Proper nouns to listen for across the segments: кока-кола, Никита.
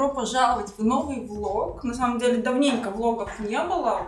добро пожаловать в новый влог. На самом деле давненько влогов не было,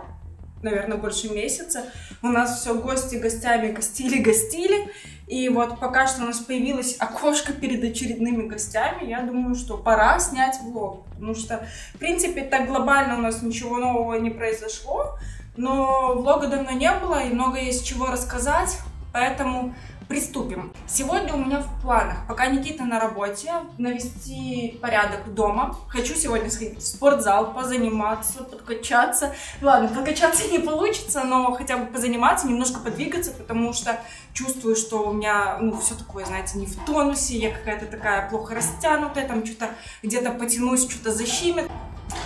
наверное, больше месяца. У нас все гости гостями гостили. И вот пока что у нас появилось окошко перед очередными гостями, я думаю, что пора снять влог. Потому что, в принципе, так глобально у нас ничего нового не произошло, но влога давно не было и много есть чего рассказать, поэтому приступим. Сегодня у меня в планах, пока Никита на работе, навести порядок дома. Хочу сегодня сходить в спортзал, позаниматься, подкачаться. Ладно, подкачаться не получится, но хотя бы позаниматься, немножко подвигаться, потому что чувствую, что у меня, ну, все такое, знаете, не в тонусе, я какая-то такая плохо растянутая, там что-то где-то потянусь, что-то защемит.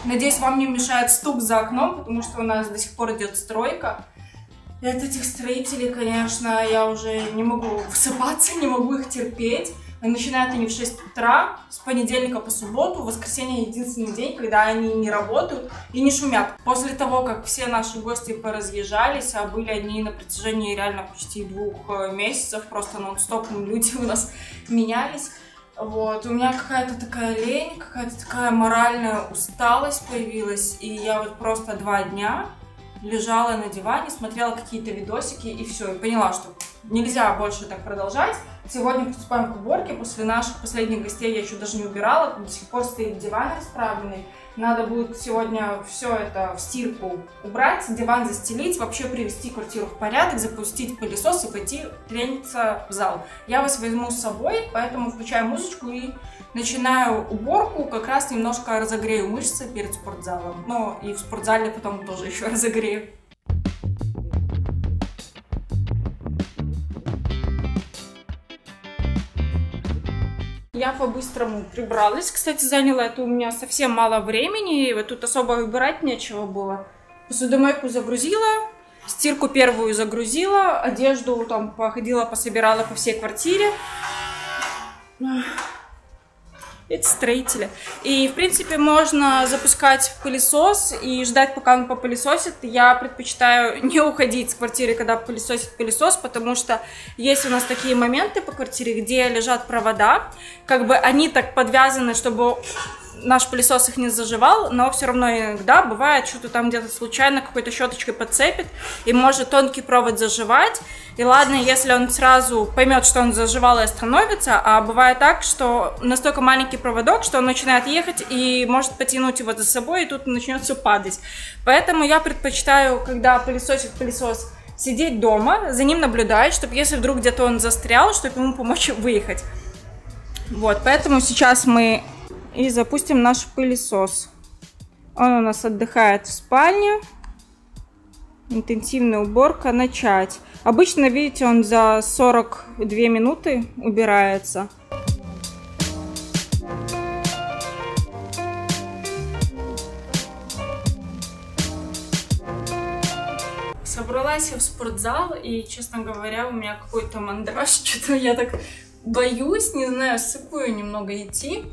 Надеюсь, вам не мешает стук за окном, потому что у нас до сих пор идет стройка. И от этих строителей, конечно, я уже не могу высыпаться, не могу их терпеть. Начинают они в 6 утра, с понедельника по субботу. Воскресенье единственный день, когда они не работают и не шумят. После того, как все наши гости поразъезжались, а были они на протяжении реально почти 2 месяцев, просто нон-стоп люди у нас менялись. Вот, у меня какая-то такая лень, какая-то такая моральная усталость появилась, и я вот просто 2 дня лежала на диване, смотрела какие-то видосики и все, и поняла, что нельзя больше так продолжать. Сегодня приступаем к уборке, после наших последних гостей я еще даже не убирала, до сих пор стоит диван расправленный, надо будет сегодня все это в стирку убрать, диван застелить, вообще привести квартиру в порядок, запустить пылесос и пойти трениться в зал. Я вас возьму с собой, поэтому включаю музычку и начинаю уборку, как раз немножко разогрею мышцы перед спортзалом, но и в спортзале потом тоже еще разогрею. Я по-быстрому прибралась, кстати, заняло это у меня совсем мало времени, и вот тут особо выбирать нечего было. Посудомойку загрузила, стирку первую загрузила, одежду там походила, пособирала по всей квартире. Это строители. И, в принципе, можно запускать пылесос и ждать, пока он попылесосит. Я предпочитаю не уходить с квартиры, когда пылесосит пылесос, потому что есть у нас такие моменты по квартире, где лежат провода. Как бы они так подвязаны, чтобы наш пылесос их не заживал, но все равно иногда бывает, что-то там где-то случайно какой-то щеточкой подцепит, и может тонкий провод заживать. И ладно, если он сразу поймет, что он заживал, и остановится, а бывает так, что настолько маленький проводок, что он начинает ехать и может потянуть его за собой, и тут начнет все падать. Поэтому я предпочитаю, когда пылесосит пылесос, сидеть дома, за ним наблюдать, чтобы если вдруг где-то он застрял, чтобы ему помочь выехать. Вот, поэтому сейчас мы и запустим наш пылесос. Он у нас отдыхает в спальне. Интенсивная уборка. Начать. Обычно, видите, он за 42 минуты убирается. Собралась я в спортзал, и, честно говоря, у меня какой-то мандраж. Что-то я так боюсь, не знаю, сыкую немного идти.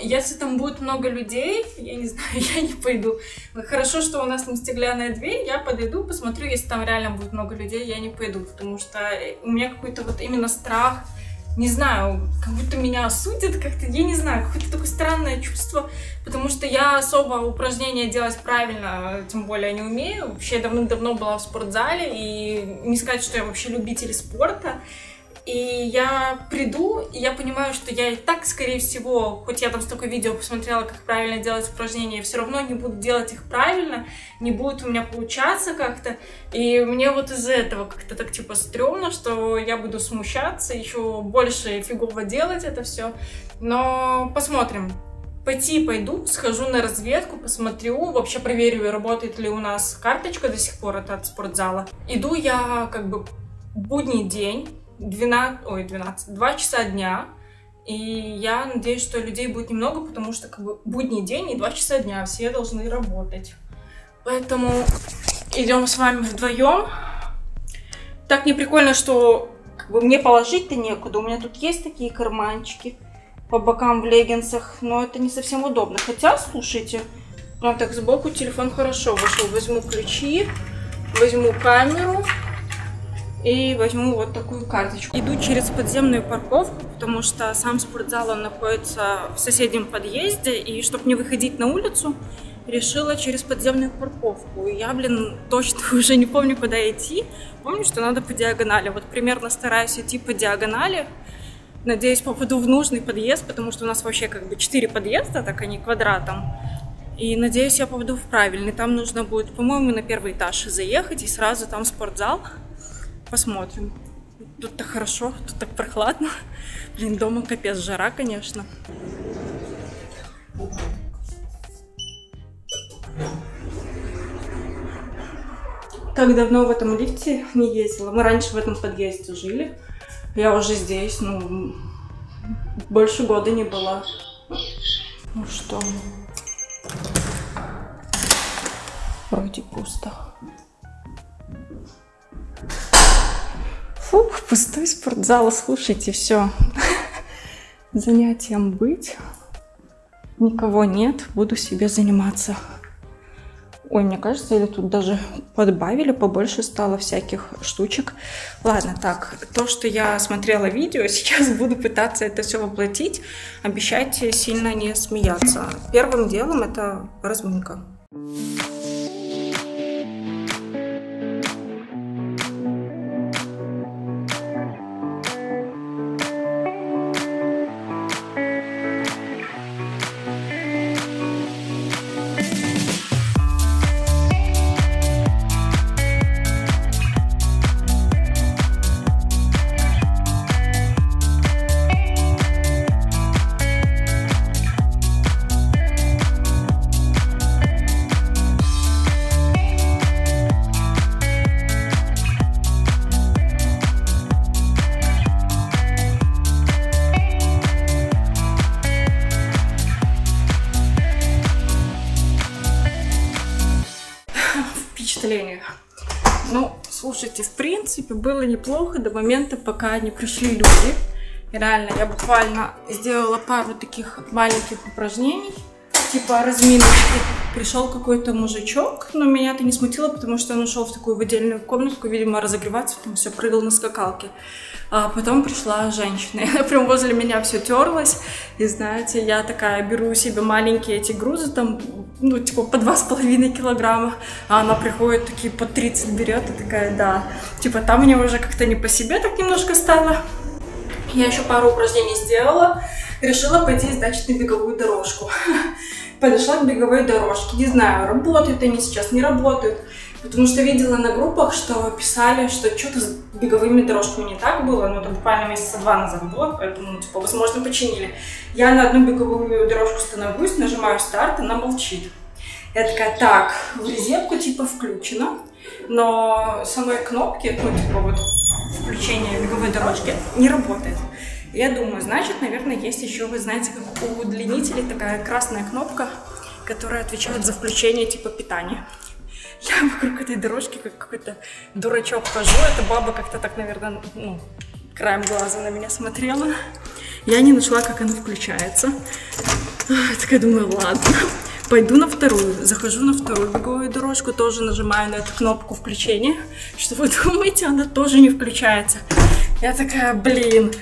Если там будет много людей, я не знаю, я не пойду. Хорошо, что у нас там стеклянная дверь, я подойду, посмотрю, если там реально будет много людей, я не пойду, потому что у меня какой-то вот именно страх, не знаю, как будто меня осудят как-то, я не знаю, какое-то такое странное чувство, потому что я особо упражнения делать правильно, тем более не умею. Вообще я давным-давно была в спортзале, и не сказать, что я вообще любитель спорта. И я приду, и я понимаю, что я и так, скорее всего, хоть я там столько видео посмотрела, как правильно делать упражнения, я все равно не буду делать их правильно, не будет у меня получаться как-то. И мне вот из-за этого как-то так типа стрёмно, что я буду смущаться, еще больше фигово делать это все. Но посмотрим. Пойду, схожу на разведку, посмотрю, вообще проверю, работает ли у нас карточка до сих пор от спортзала. Иду я как бы будний день. 2 часа дня, и я надеюсь, что людей будет немного, потому что как бы будний день и 2 часа дня, все должны работать. Поэтому идем с вами вдвоем. Так не прикольно, что как бы мне положить-то некуда, у меня тут есть такие карманчики по бокам в леггинсах, но это не совсем удобно. Хотя, слушайте, прям так сбоку телефон хорошо вышел. Возьму ключи, возьму камеру. и возьму вот такую карточку. Иду через подземную парковку, потому что сам спортзал, он находится в соседнем подъезде, и чтобы не выходить на улицу, решила через подземную парковку. Я, точно уже не помню, куда идти. Помню, что надо по диагонали. Вот примерно стараюсь идти по диагонали. Надеюсь, попаду в нужный подъезд, потому что у нас вообще 4 подъезда, так они квадратом. И надеюсь, я попаду в правильный. Там нужно будет, по-моему, на первый этаж заехать, и сразу там спортзал. Посмотрим. Тут так хорошо, тут так прохладно. Дома капец, жара, конечно. Так давно в этом лифте не ездила. Мы раньше в этом подъезде жили. Я уже здесь, больше года не была. Ну что? Вроде пусто. Фу, пустой спортзал. Слушайте, все. Занятием быть. Никого нет. Буду себе заниматься. Ой, мне кажется, или тут даже подбавили, побольше стало всяких штучек. Ладно, так, то, что я смотрела видео, сейчас буду пытаться это все воплотить. Обещайте сильно не смеяться. Первым делом это разминка. Ну, слушайте, в принципе, было неплохо до момента, пока не пришли люди. И реально, я буквально сделала пару таких маленьких упражнений, типа разминочки. Пришел какой-то мужичок, но меня это не смутило, потому что он ушел в такую в отдельную комнатку, видимо, разогреваться, там все, прыгал на скакалке. А потом пришла женщина, и она прям возле меня все терлась. И знаете, я такая беру себе маленькие эти грузы, там, типа по 2,5 килограмма, а она приходит, такие по 30 берет, и такая, да. Типа там мне уже как-то не по себе так немножко стало. Я еще пару упражнений сделала, решила пойти, значит, на беговую дорожку. Подошла к беговой дорожке, не знаю, работают они сейчас, не работают, потому что видела на группах, что писали, что что-то с беговыми дорожками не так было, но это буквально месяца 2 назад было, поэтому, типа, возможно, починили. Я на одну беговую дорожку становлюсь, нажимаю старт, она молчит. Я такая, так, в резетку, типа, включена, но самой кнопки, включение беговой дорожки не работает. Я думаю, значит, наверное, есть еще, вы знаете, как у удлинителей такая красная кнопка, которая отвечает за включение типа питания. Я вокруг этой дорожки как какой-то дурачок хожу, эта баба как-то так, наверное, краем глаза на меня смотрела. Я не нашла, как она включается. Так я думаю, ладно, пойду на вторую. Захожу на вторую беговую дорожку, тоже нажимаю на эту кнопку включения. Что вы думаете, она тоже не включается. Я такая, блин,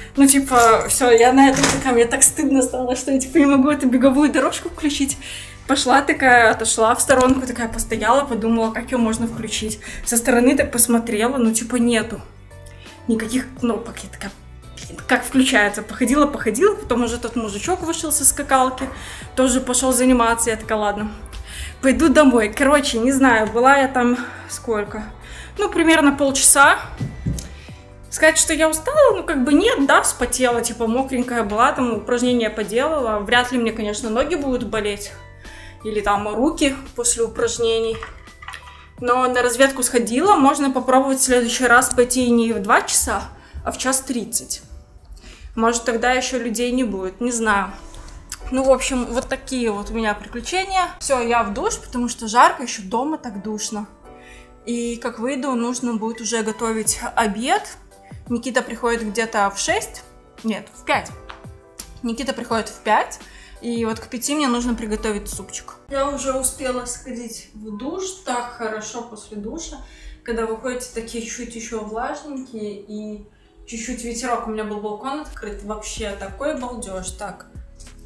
все, я на этом такая, мне так стыдно стало, что я, не могу эту беговую дорожку включить. Пошла такая, отошла в сторонку, такая постояла, подумала, как ее можно включить. Со стороны так посмотрела, нету никаких кнопок. Я такая, блин, как включается? Походила, потом уже тот мужичок вышел со скакалки, тоже пошел заниматься. Я такая, ладно, пойду домой. Короче, не знаю, была я там сколько? Примерно полчаса. Сказать, что я устала, нет, да, вспотела, мокренькая была, там упражнения поделала. Вряд ли мне, конечно, ноги будут болеть или там руки после упражнений. Но на разведку сходила, можно попробовать в следующий раз пойти не в 2 часа, а в 1:30. Может, тогда еще людей не будет, не знаю. В общем, вот такие вот у меня приключения. Все, я в душ, потому что жарко, еще дома так душно. И как выйду, нужно будет уже готовить обед. Никита приходит где-то в 5. И вот к 5 мне нужно приготовить супчик. Я уже успела сходить в душ, так хорошо после душа, когда вы ходите такие чуть еще влажненькие и чуть-чуть ветерок. У меня был балкон открыт, вообще такой балдеж. Так,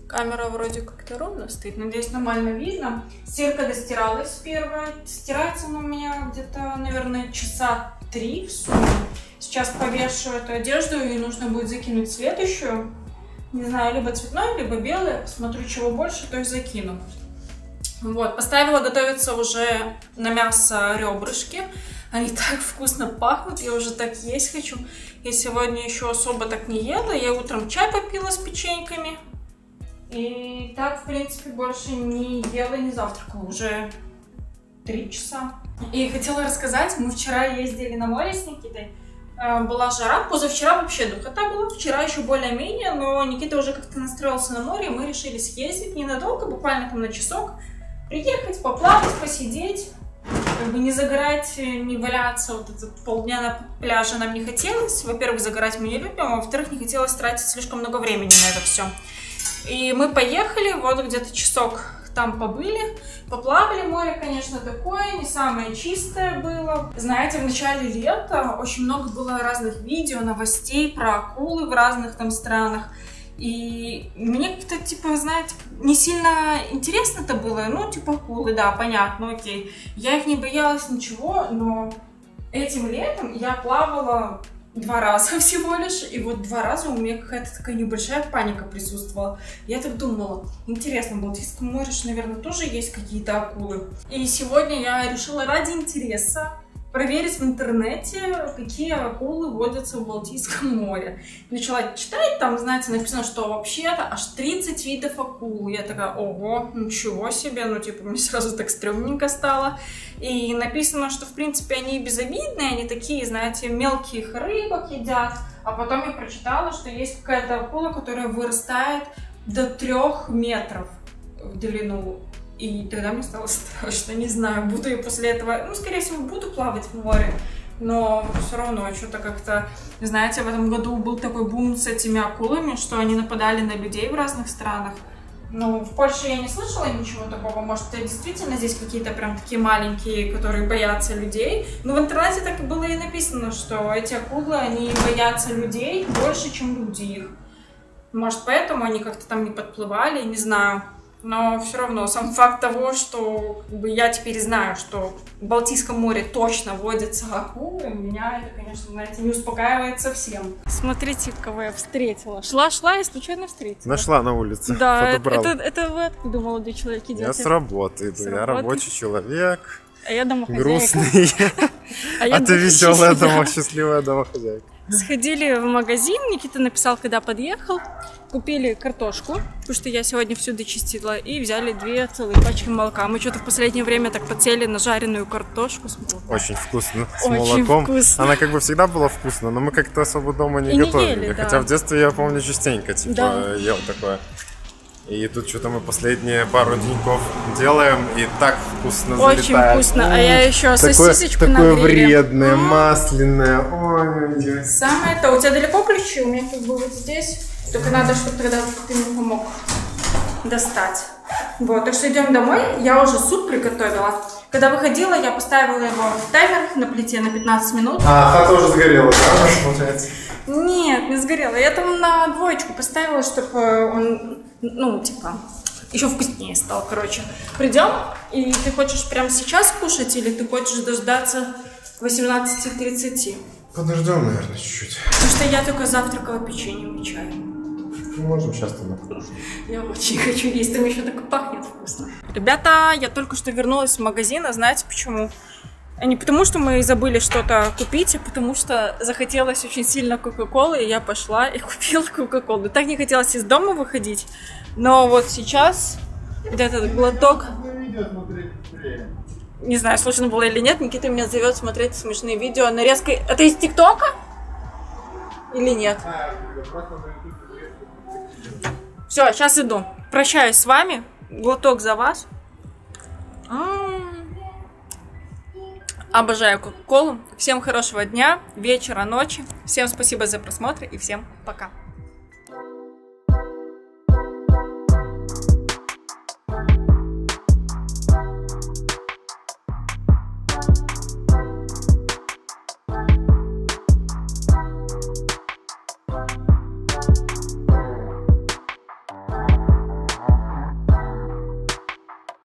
камера вроде как-то ровно стоит, надеюсь, нормально видно. Стирка достиралась первая, стирается она у меня где-то, наверное, часа 3 в сумме. Сейчас повешу эту одежду и нужно будет закинуть следующую. Не знаю, либо цветной, либо белый. Посмотрю, чего больше, то и закину. Вот, поставила готовиться уже на мясо ребрышки. Они так вкусно пахнут, я уже так есть хочу. Я сегодня еще особо так не ела. Я утром чай попила с печеньками. И так, в принципе, больше не ела, не завтракала. Уже 3 часа. И хотела рассказать, мы вчера ездили на море с Никитой. Была жара, позавчера вообще духота была, вчера еще более-менее, но Никита уже как-то настроился на море, мы решили съездить ненадолго, буквально там на часок, приехать, поплавать, посидеть, как бы не загорать, не валяться, вот этот полдня на пляже нам не хотелось, во-первых, загорать мы не любим, а во-вторых, не хотелось тратить слишком много времени на это все. И мы поехали, вот где-то часок там побыли, поплавали, море, конечно, такое, не самое чистое было. Знаете, в начале лета очень много было разных видео, новостей про акулы в разных там странах. И мне как-то, типа, знаете, не сильно интересно это было. Ну, типа, акулы, да, понятно, окей. Я их не боялась ничего, но этим летом я плавала 2 раза всего лишь, и вот 2 раза у меня какая-то такая небольшая паника присутствовала. Я так думала, интересно, в Балтийском море, наверное, тоже есть какие-то акулы. И сегодня я решила ради интереса проверить в интернете, какие акулы водятся в Балтийском море. Начала читать, там, знаете, написано, что вообще-то аж 30 видов акул. Я такая, ого, ничего себе, ну, типа, мне сразу так стрёмненько стало. И написано, что, в принципе, они безобидные, они такие, знаете, мелких рыбок едят. А потом я прочитала, что есть какая-то акула, которая вырастает до 3 метров в длину. И тогда мне стало страшно, не знаю, буду я после этого, ну, скорее всего, буду плавать в море, но все равно что-то как-то, знаете, в этом году был такой бум с этими акулами, что они нападали на людей в разных странах. Ну, в Польше я не слышала ничего такого, может, это действительно здесь какие-то прям такие маленькие, которые боятся людей. Но в интернете так и было и написано, что эти акулы, они боятся людей больше, чем люди их. Может, поэтому они как-то там не подплывали, не знаю. Но все равно сам факт того, что как бы, я теперь знаю, что в Балтийском море точно водятся акулы, меня это, конечно, знаете, не успокаивает совсем. Смотрите, кого я встретила. Шла-шла и случайно встретила. Нашла на улице. Да, это вы откуда, молодой человек, идете? Я с работы иду, я рабочий человек. А я домохозяйка. Грустный. А ты веселая счастливая домохозяйка. Сходили в магазин, Никита написал, когда подъехал, купили картошку, потому что я сегодня всю дочистила, и взяли 2 целые пачки молока. Мы что-то в последнее время так подсели на жареную картошку с молоком. Очень вкусно, с молоком. Вкусно. Она как бы всегда была вкусна, но мы как-то особо дома не готовили. Не ели, да. Хотя в детстве, я помню, частенько типа ел такое. И тут что-то мы последние пару деньков делаем, и так вкусно залетает. Очень вкусно, а я еще сосисочку нагрела. Такое вредное, масляное. Ой, самое то. У тебя далеко ключи? У меня как бы вот здесь. Только надо, чтобы тогда ты мне помог достать. Вот, так что идем домой. Я уже суп приготовила. Когда выходила, я поставила его в таймер на плите на 15 минут. А та тоже сгорела, да, получается? Нет, не сгорела. Я там на 2 поставила, чтобы он, ну, типа, еще вкуснее стал, короче. Придем, и ты хочешь прямо сейчас кушать, или ты хочешь дождаться 18:30? Подождем, наверное, чуть-чуть. Потому что я только завтракала печеньем и чаем. Мы можем сейчас там покушать. Я очень хочу есть, там еще так пахнет вкусно. Ребята, я только что вернулась в магазин, а знаете почему? Не потому, что мы забыли что-то купить, а потому, что захотелось очень сильно кока-колы, и я пошла и купила кока-колу. Так не хотелось из дома выходить, но вот сейчас вот этот глоток... Не знаю, слышно было или нет, Никита меня зовет смотреть смешные видео нарезкой... Это из ТикТока? Или нет? Все, сейчас иду. Прощаюсь с вами. Глоток за вас. Обожаю кока-колу. Всем хорошего дня, вечера, ночи. Всем спасибо за просмотр и всем пока.